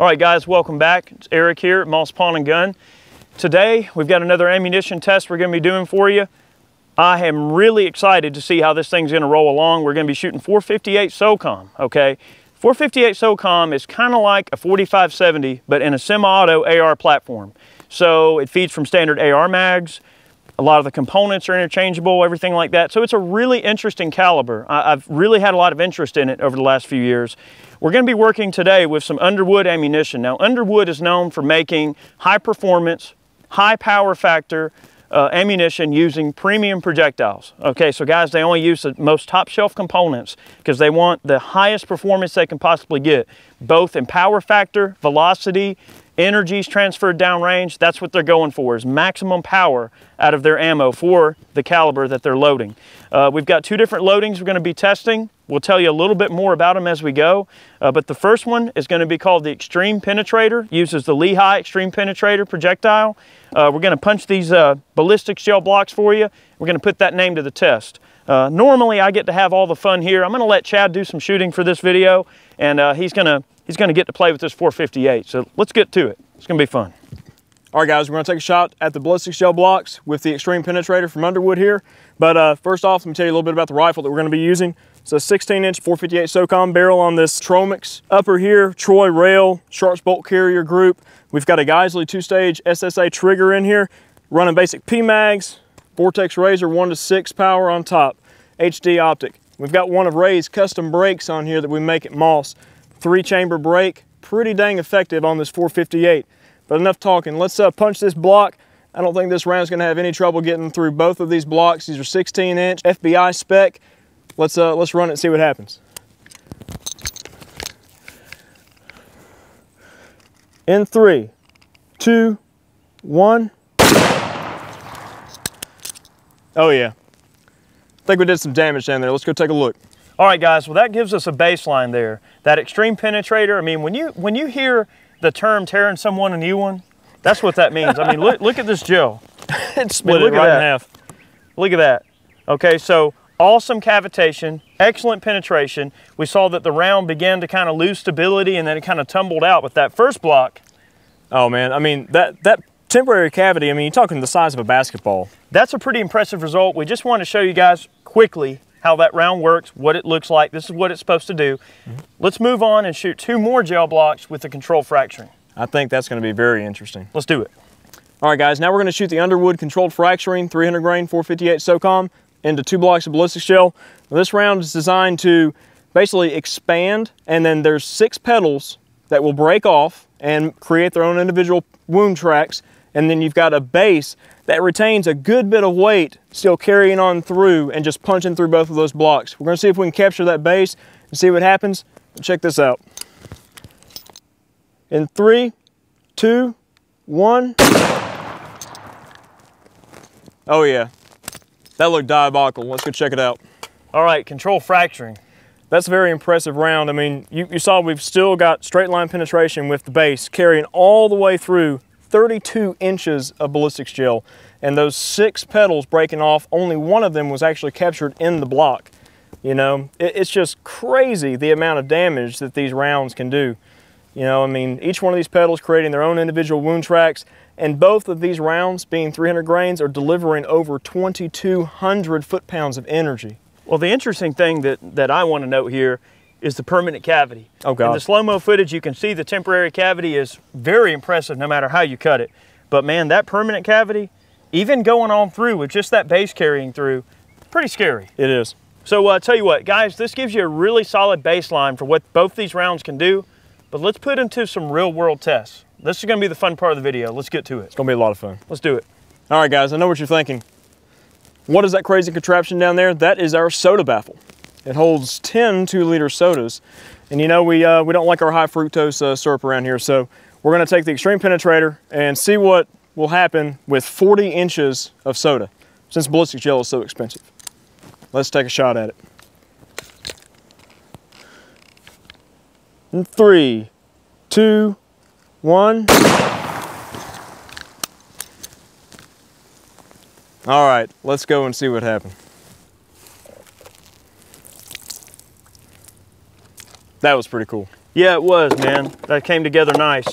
All right guys, welcome back. It's Eric here at Moss Pawn and Gun. Today we've got another ammunition test we're going to be doing for you. I am really excited to see how this thing's going to roll along. We're going to be shooting 458 SOCOM, okay? 458 SOCOM is kind of like a 4570, but in a semi-auto AR platform. So it feeds from standard AR mags. A lot of the components are interchangeable, everything like that. So it's a really interesting caliber. I've really had a lot of interest in it over the last few years. We're going to be working today with some Underwood ammunition. Now, Underwood is known for making high performance, high power factor ammunition using premium projectiles. Okay, so guys, they only use the most top shelf components because they want the highest performance they can possibly get, both in power factor, velocity, energies transferred downrange. That's what they're going for, is maximum power out of their ammo for the caliber that they're loading. We've got two different loadings we're going to be testing. We'll tell you a little bit more about them as we go, but the first one is going to be called the Extreme Penetrator. Uses the Lehigh Extreme Penetrator projectile. We're going to punch these ballistic shell blocks for you. We're going to put that name to the test. Normally I get to have all the fun here. I'm going to let Chad do some shooting for this video, and he's going to get to play with this 458, so let's get to it. It's going to be fun. All right, guys, we're going to take a shot at the ballistic shell blocks with the Extreme Penetrator from Underwood here. But first off, let me tell you a little bit about the rifle that we're going to be using. It's a 16-inch 458 SOCOM barrel on this Tromix upper here, Troy rail, Sharps bolt carrier group. We've got a Geissele two-stage SSA trigger in here, running basic P mags, Vortex Razor 1-6 power on top, HD optic. We've got one of Ray's custom brakes on here that we make at Moss. 3-chamber brake, pretty dang effective on this 458. But enough talking, let's punch this block. I don't think this round's gonna have any trouble getting through both of these blocks. These are 16-inch FBI spec. Let's run it and see what happens. In 3, 2, 1. Oh yeah, I think we did some damage down there. Let's go take a look. All right, guys, well, that gives us a baseline there. That Extreme Penetrator, I mean, when you hear the term tearing someone a new one, that's what that means. I mean, look at this gel. It split it right in half. Look at that. Okay, so awesome cavitation, excellent penetration. We saw that the round began to kind of lose stability, and then it kind of tumbled out with that first block. Oh, man, I mean, that temporary cavity, I mean, you're talking the size of a basketball. That's a pretty impressive result. We just wanted to show you guys quickly how that round works, what it looks like. This is what it's supposed to do. Mm-hmm. Let's move on and shoot two more gel blocks with the Controlled Fracturing. I think that's going to be very interesting. Let's do it. All right, guys, now we're going to shoot the Underwood Controlled Fracturing 300 grain 458 SOCOM into two blocks of ballistic shell. Now, this round is designed to basically expand, and then there's 6 petals that will break off and create their own individual wound tracks, and then you've got a base that retains a good bit of weight, still carrying on through and just punching through both of those blocks. We're gonna see if we can capture that base and see what happens. Check this out. In 3, 2, 1. Oh yeah, that looked diabolical. Let's go check it out. All right, Controlled Fracturing. That's a very impressive round. I mean, you saw we've still got straight line penetration with the base carrying all the way through 32 inches of ballistics gel, and those 6 petals breaking off, only one of them was actually captured in the block. You know, it's just crazy the amount of damage that these rounds can do. You know, I mean, each one of these petals creating their own individual wound tracks, and both of these rounds, being 300 grains, are delivering over 2,200 foot-pounds of energy. Well, the interesting thing that I want to note here is the permanent cavity. Oh God. In the slow-mo footage, you can see the temporary cavity is very impressive no matter how you cut it. But man, that permanent cavity, even going on through with just that base carrying through, pretty scary. It is. So I tell you what, guys, this gives you a really solid baseline for what both these rounds can do, but let's put into some real-world tests. This is gonna be the fun part of the video. Let's get to it. It's gonna be a lot of fun. Let's do it. All right, guys, I know what you're thinking. What is that crazy contraption down there? That is our soda baffle. It holds 10 2-liter sodas. And you know, we don't like our high fructose syrup around here, so we're gonna take the Extreme Penetrator and see what will happen with 40 inches of soda, since ballistic gel is so expensive. Let's take a shot at it. In 3, 2, 1. All right, let's go and see what happened. That was pretty cool. Yeah, it was, man. That came together nice.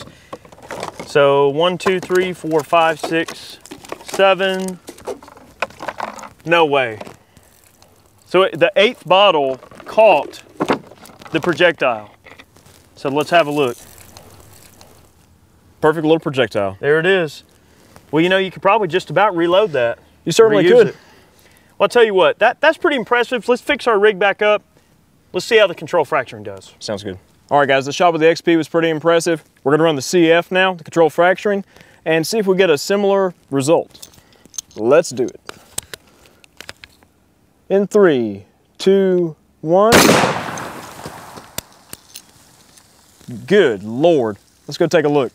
So 1, 2, 3, 4, 5, 6, 7. No way. So the 8th bottle caught the projectile. So let's have a look. Perfect little projectile. There it is. Well, you know, you could probably just about reload that. You certainly could. Well, I'll tell you what, that's pretty impressive. Let's fix our rig back up. Let's see how the control fracturing does. Sounds good. All right, guys, the shot with the XP was pretty impressive. We're gonna run the CF now, the control fracturing, and see if we get a similar result. Let's do it. In 3, 2, 1. Good Lord. Let's go take a look.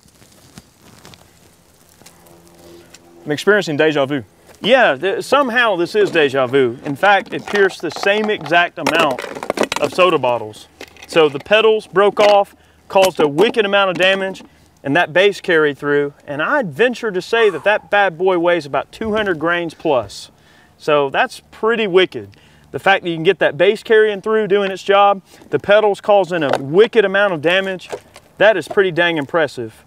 I'm experiencing deja vu. Yeah, somehow this is deja vu. In fact, it pierced the same exact amount of soda bottles. So the pedals broke off, caused a wicked amount of damage, and that base carried through. And I'd venture to say that that bad boy weighs about 200 grains plus. So that's pretty wicked. The fact that you can get that base carrying through, doing its job, the pedals causing a wicked amount of damage, that is pretty dang impressive.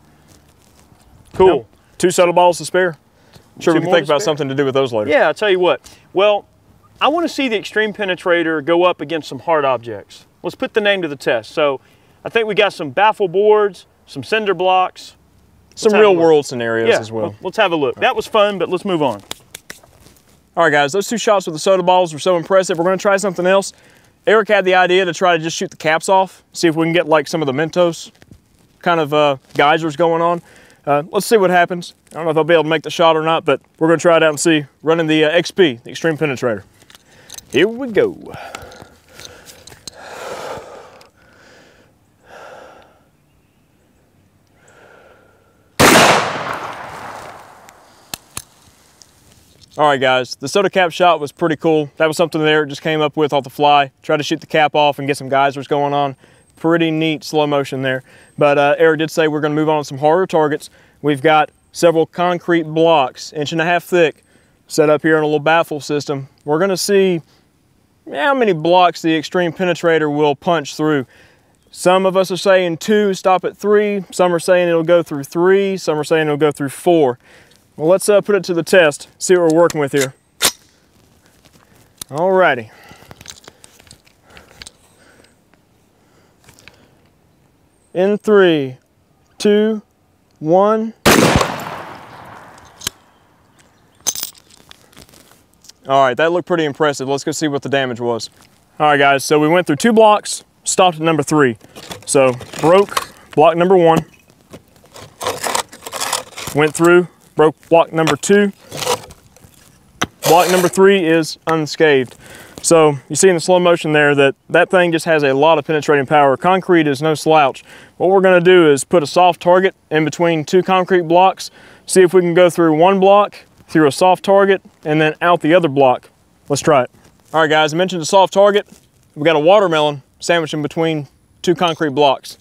Cool. You know, 2 soda bottles to spare. Sure, we can think about something to do with those later. Yeah, I'll tell you what. Well, I want to see the Extreme Penetrator go up against some hard objects. Let's put the name to the test. So I think we got some baffle boards, some cinder blocks. Some real world scenarios as well. Let's have a look. That was fun, but let's move on. All right, guys, those 2 shots with the soda bottles were so impressive. We're going to try something else. Eric had the idea to try to just shoot the caps off, see if we can get like some of the Mentos kind of geysers going on. Let's see what happens. I don't know if I'll be able to make the shot or not, but we're going to try it out and see. Running the XP, the Extreme Penetrator. Here we go. All right, guys, the soda cap shot was pretty cool. That was something there just came up with off the fly. Tried to shoot the cap off and get some geysers going on. Pretty neat slow motion there. But Eric did say we're gonna move on to some harder targets. We've got several concrete blocks, 1.5 inch thick, set up here in a little baffle system. We're gonna see how many blocks the Extreme Penetrator will punch through. Some of us are saying 2, stop at 3. Some are saying it'll go through 3. Some are saying it'll go through 4. Well, let's put it to the test, see what we're working with here. All righty. In 3, 2, 1. All right, that looked pretty impressive. Let's go see what the damage was. All right, guys, so we went through 2 blocks, stopped at number 3. So broke block number 1, went through, broke block number 2. Block number 3 is unscathed. So you see in the slow motion there that that thing just has a lot of penetrating power. Concrete is no slouch. What we're gonna do is put a soft target in between 2 concrete blocks, see if we can go through 1 block, through a soft target, and then out the other block. Let's try it. All right, guys, I mentioned a soft target. We got a watermelon sandwiched in between 2 concrete blocks.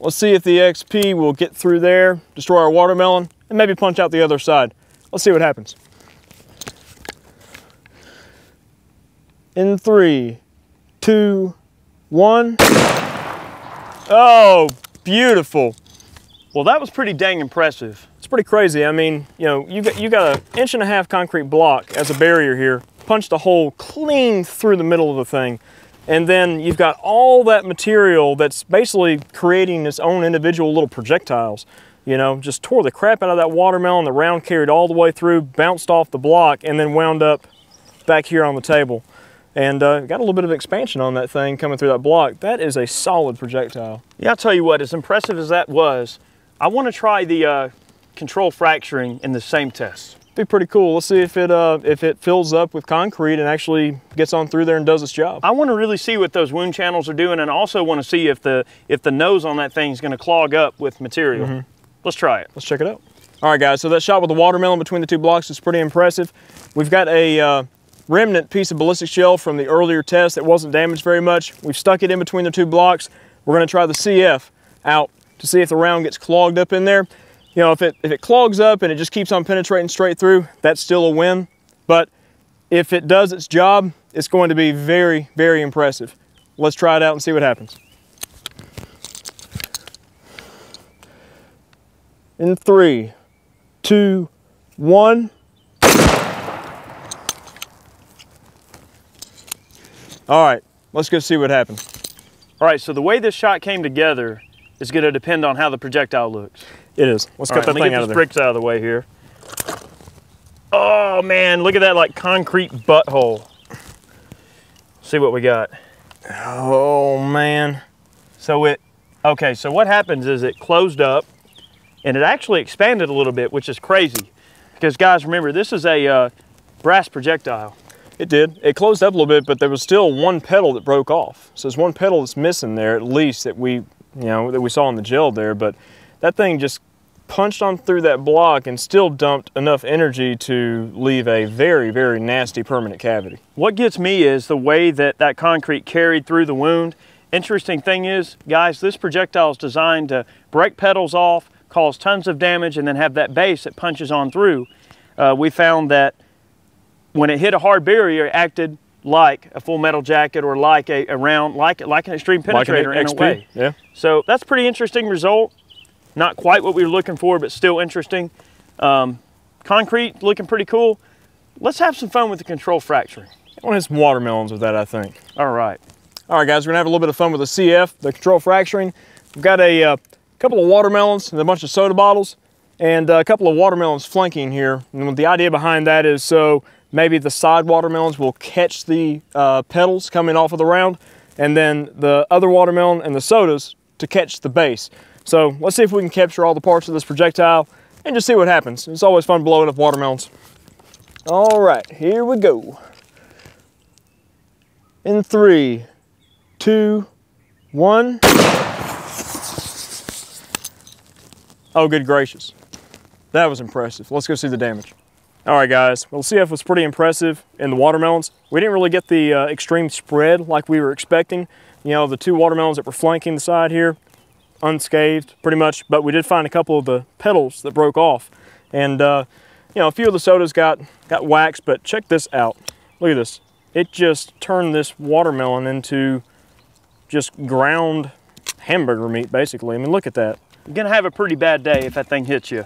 Let's see if the XP will get through there, destroy our watermelon, and maybe punch out the other side. Let's see what happens. In 3, 2, 1. Oh, beautiful. Well, that was pretty dang impressive. It's pretty crazy. I mean, you know, you got 1.5 inch concrete block as a barrier here, punched a hole clean through the middle of the thing. And then you've got all that material that's basically creating its own individual little projectiles. You know, just tore the crap out of that watermelon. The round carried all the way through, bounced off the block, and then wound up back here on the table. And got a little bit of expansion on that thing coming through that block. That is a solid projectile. Yeah, I'll tell you what, as impressive as that was, I want to try the controlled fracturing in the same test. Be pretty cool. Let's see if it fills up with concrete and actually gets on through there and does its job. I want to really see what those wound channels are doing, and I also want to see if the nose on that thing is going to clog up with material. Mm-hmm. Let's try it. Let's check it out. All right, guys, so that shot with the watermelon between the 2 blocks is pretty impressive. We've got a remnant piece of ballistic shell from the earlier test that wasn't damaged very much. We've stuck it in between the 2 blocks. We're going to try the CF out to see if the round gets clogged up in there. You know, if it clogs up and it just keeps on penetrating straight through, that's still a win. But if it does its job, it's going to be very, very impressive. Let's try it out and see what happens. in 3, 2, 1. All right, let's go see what happens. All right, so the way this shot came together is going to depend on how the projectile looks. It is. Let's get that thing out of there. Let me get these bricks out of the way here. Oh man, look at that like concrete butthole. See what we got. Oh man. So it, okay, so what happens is it closed up and it actually expanded a little bit, which is crazy. Because guys, remember, this is a brass projectile. It did. It closed up a little bit, but there was still one pedal that broke off. So there's one pedal that's missing there, at least that we, that we saw in the gel there, but that thing just punched on through that block and still dumped enough energy to leave a very, very nasty permanent cavity. What gets me is the way that that concrete carried through the wound. Interesting thing is, guys, this projectile is designed to break pedals off, cause tons of damage, and then have that base that punches on through. We found that when it hit a hard barrier, it acted like a full metal jacket or like a round, like an extreme penetrator in a way. Yeah. So that's a pretty interesting result. Not quite what we were looking for, but still interesting. Concrete looking pretty cool. Let's have some fun with the controlled fracturing. I want to have some watermelons with that, I think. All right. All right, guys, we're gonna have a little bit of fun with the CF, the controlled fracturing. We've got a couple of watermelons and a bunch of soda bottles and a couple of watermelons flanking here. And the idea behind that is so maybe the side watermelons will catch the petals coming off of the round, and then the other watermelon and the sodas to catch the base. So let's see if we can capture all the parts of this projectile and just see what happens. It's always fun blowing up watermelons. All right, here we go. In 3, 2, 1. Oh, good gracious. That was impressive. Let's go see the damage. All right, guys, well, CF was pretty impressive in the watermelons. We didn't really get the extreme spread like we were expecting. You know, the two watermelons that were flanking the side here, unscathed pretty much, but we did find a couple of the petals that broke off, and you know, a few of the sodas got waxed. But check this out, look at this. It just turned this watermelon into just ground hamburger meat, basically. I mean, look at that. You're gonna have a pretty bad day if that thing hits you.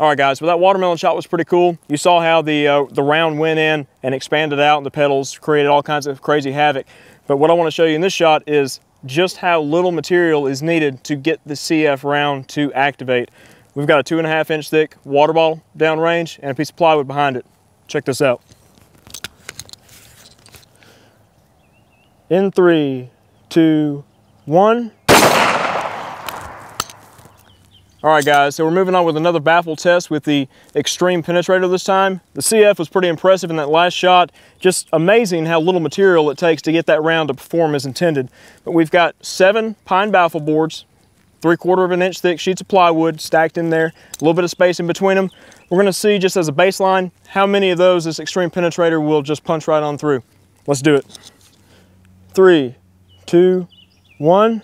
All right, guys, well, that watermelon shot was pretty cool. You saw how the round went in and expanded out, and the petals created all kinds of crazy havoc. But what I want to show you in this shot is just how little material is needed to get the CF round to activate. We've got a 2.5 inch thick water bottle downrange and a piece of plywood behind it. Check this out. In 3, 2, 1. All right, guys, so we're moving on with another baffle test with the extreme penetrator this time. The CF was pretty impressive in that last shot. Just amazing how little material it takes to get that round to perform as intended. But we've got 7 pine baffle boards, 3/4 of an inch thick sheets of plywood stacked in there, a little bit of space in between them. We're gonna see just as a baseline how many of those this extreme penetrator will just punch right on through. Let's do it. 3, 2, 1.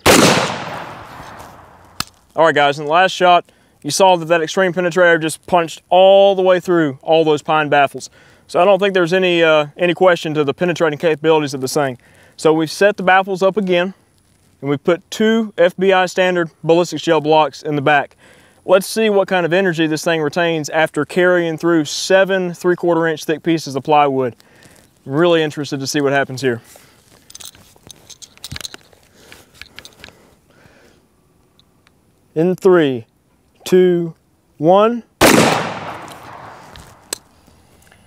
All right, guys, in the last shot, you saw that extreme penetrator just punched all the way through all those pine baffles. So I don't think there's any question to the penetrating capabilities of this thing. So we've set the baffles up again, and we've put 2 FBI standard ballistics gel blocks in the back. Let's see what kind of energy this thing retains after carrying through 7 3/4 inch thick pieces of plywood. I'm really interested to see what happens here. In 3, 2, 1.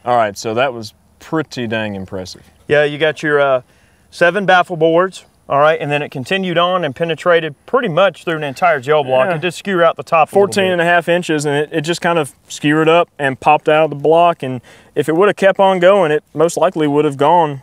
All right, so that was pretty dang impressive. Yeah, you got your 7 baffle boards, all right, and then it continued on and penetrated pretty much through an entire gel block. Yeah. It did skewer out the top 14.5 inches, and it just kind of skewered up and popped out of the block. And if it would have kept on going, it most likely would have gone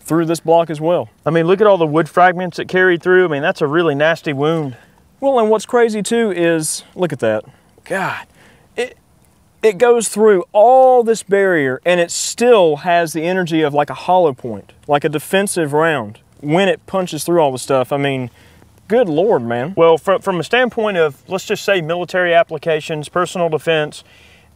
through this block as well. I mean, look at all the wood fragments it carried through. I mean, that's a really nasty wound. Well, and what's crazy too is, look at that. God, it goes through all this barrier and it still has the energy of like a hollow point, like a defensive round when it punches through all the stuff. I mean, good Lord, man. Well, from a standpoint of, let's just say military applications, personal defense,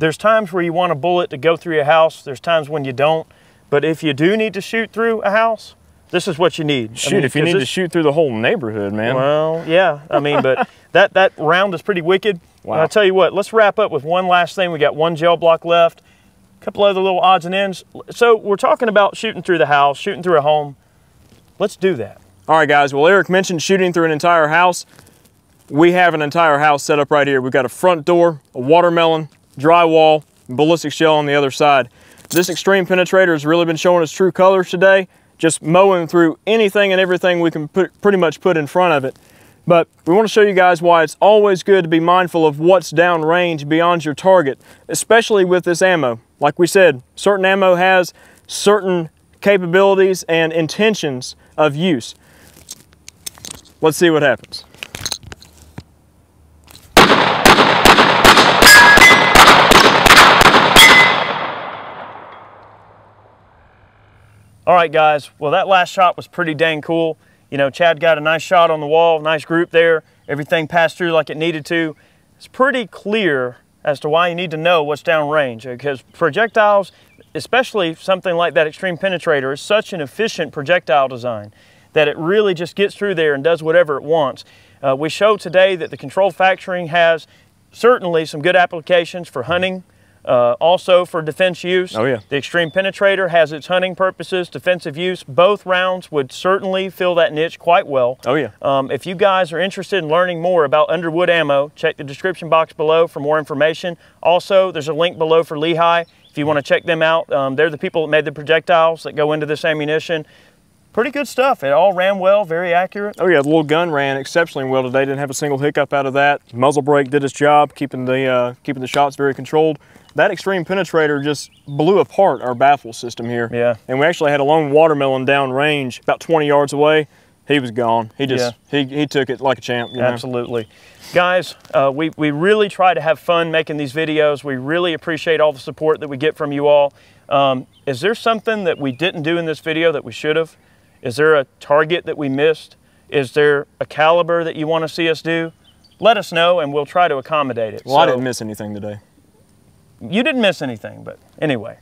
there's times where you want a bullet to go through your house, there's times when you don't, but if you do need to shoot through a house, This is what you need. Shoot, I mean, if you need to shoot through the whole neighborhood, man. Well, yeah, I mean, but that round is pretty wicked. Wow. And I'll tell you what, let's wrap up with one last thing. We got one gel block left, a couple other little odds and ends. So we're talking about shooting through the house, shooting through a home. Let's do that. All right, guys. Well, Eric mentioned shooting through an entire house. We have an entire house set up right here. We've got a front door, a watermelon, drywall, ballistic shell on the other side. This Extreme Penetrator has really been showing its true colors today, just mowing through anything and everything we can pretty much put in front of it. But we want to show you guys why it's always good to be mindful of what's downrange beyond your target, especially with this ammo. Like we said, certain ammo has certain capabilities and intentions of use. Let's see what happens. All right, guys, well, that last shot was pretty dang cool. You know, Chad got a nice shot on the wall, nice group there. Everything passed through like it needed to. It's pretty clear as to why you need to know what's downrange, because projectiles, especially something like that Extreme Penetrator, is such an efficient projectile design that it really just gets through there and does whatever it wants. We showed today that the Controlled Fracturing has certainly some good applications for hunting, also for defense use. Oh, yeah. The Extreme Penetrator has its hunting purposes, defensive use. Both rounds would certainly fill that niche quite well. Oh, yeah. If you guys are interested in learning more about Underwood Ammo, check the description box below for more information. Also, there's a link below for Lehigh if you want to check them out. They're the people that made the projectiles that go into this ammunition. Pretty good stuff. It all ran well, very accurate. Oh yeah, the little gun ran exceptionally well today. Didn't have a single hiccup out of that. Muzzle brake did its job, keeping the shots very controlled. That Extreme Penetrator just blew apart our baffle system here. Yeah. And we actually had a lone watermelon downrange about 20 yards away. He was gone. He just, yeah, he took it like a champ. You know? Absolutely. Guys, we really try to have fun making these videos. We really appreciate all the support that we get from you all. Is there something that we didn't do in this video that we should have? Is there a target that we missed? Is there a caliber that you want to see us do? Let us know, and we'll try to accommodate it. Well, so, I didn't miss anything today. You didn't miss anything, but anyway.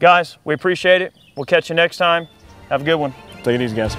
Guys, we appreciate it. We'll catch you next time. Have a good one. Take it easy, guys.